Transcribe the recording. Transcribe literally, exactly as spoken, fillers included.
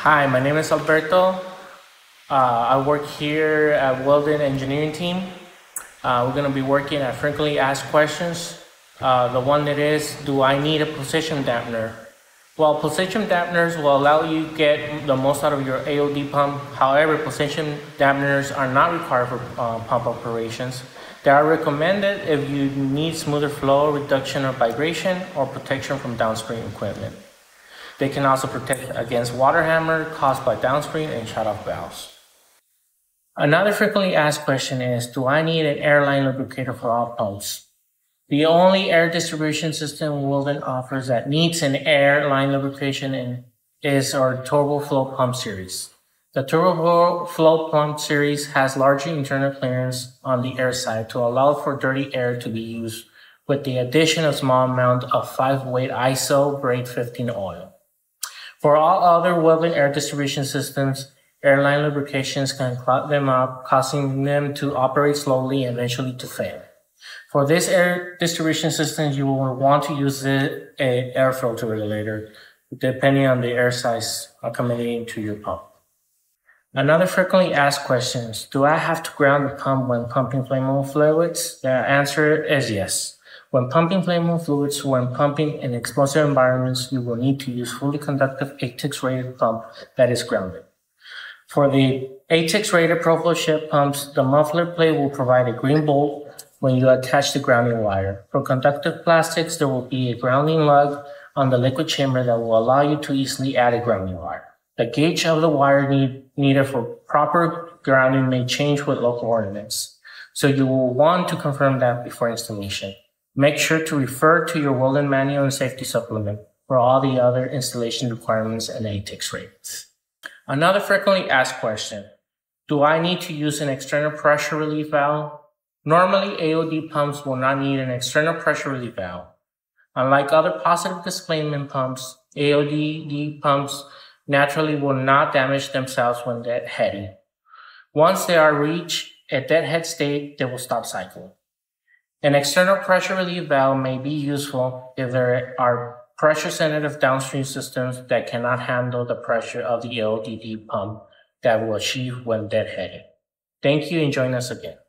Hi, my name is Alberto. Uh, I work here at Wilden Engineering Team. Uh, we're going to be working at frequently asked questions. Uh, the one that is, do I need a position dampener? Well, position dampeners will allow you to get the most out of your A O D pump. However, position dampeners are not required for uh, pump operations. They are recommended if you need smoother flow, reduction of vibration, or protection from downstream equipment. They can also protect against water hammer caused by downstream and shutoff valves. Another frequently asked question is, do I need an airline lubricator for all pumps? The only air distribution system Wilden offers that needs an airline lubrication in is our Turboflow pump series. The Turboflow pump series has larger internal clearance on the air side to allow for dirty air to be used with the addition of small amount of five weight I S O grade fifteen oil. For all other Wilden air distribution systems, airline lubrications can clog them up, causing them to operate slowly and eventually to fail. For this air distribution system, you will want to use the a air filter regulator, depending on the air size accommodating to your pump. Another frequently asked question is, do I have to ground the pump when pumping flammable fluids? The answer is yes. When pumping flammable fluids, when pumping in explosive environments, you will need to use fully conductive ATEX rated pump that is grounded. For the ATEX rated ProFlo ship pumps, the muffler plate will provide a green bolt when you attach the grounding wire. For conductive plastics, there will be a grounding lug on the liquid chamber that will allow you to easily add a grounding wire. The gauge of the wire need, needed for proper grounding may change with local ordinance, so you will want to confirm that before installation. Make sure to refer to your Wilden manual and safety supplement for all the other installation requirements and ATEX rates. Another frequently asked question, do I need to use an external pressure relief valve? Normally, A O D pumps will not need an external pressure relief valve. Unlike other positive displacement pumps, A O D pumps naturally will not damage themselves when deadheading. Once they are reached a deadhead state, they will stop cycling. An external pressure relief valve may be useful if there are pressure-sensitive downstream systems that cannot handle the pressure of the A O D pump that will achieve when deadheaded. Thank you and join us again.